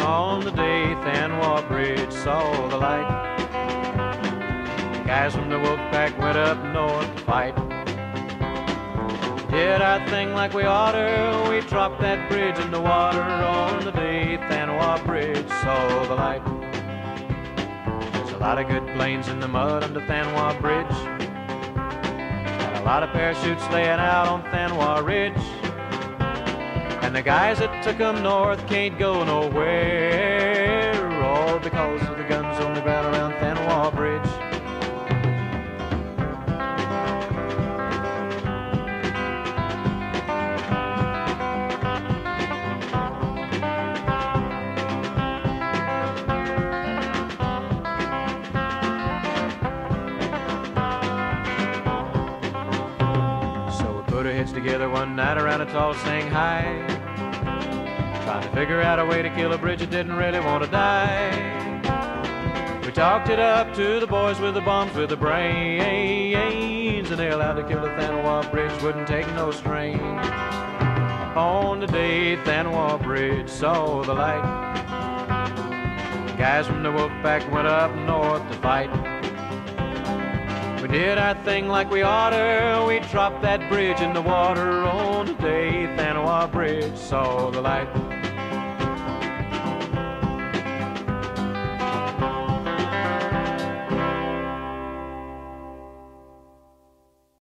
On the day Thanh Hoa Bridge saw the light, the guys from the Wolfpack went up north to fight. Did our thing like we oughter, we dropped that bridge in the water on the day Thanh Hoa Bridge saw the light. There's a lot of good planes in the mud under Thanh Hoa Bridge, and a lot of parachutes laying out on Thanh Hoa Ridge, and the guys that took 'em north can't go nowhere, all because of the guns on the ground around Thanh Hoa Bridge. Put our heads together one night around a tall Shanghai, trying to figure out a way to kill a bridge that didn't really want to die. We talked it up to the boys with the bombs, with the brains, and they allowed to kill the Thanh Hoa Bridge, wouldn't take no strain. On the day Thanh Hoa Bridge saw the light, the guys from the Wolfpack went up north to fight. We did our thing like we oughter, we dropped that bridge in the water on the day Thanh Hoa Bridge saw the light.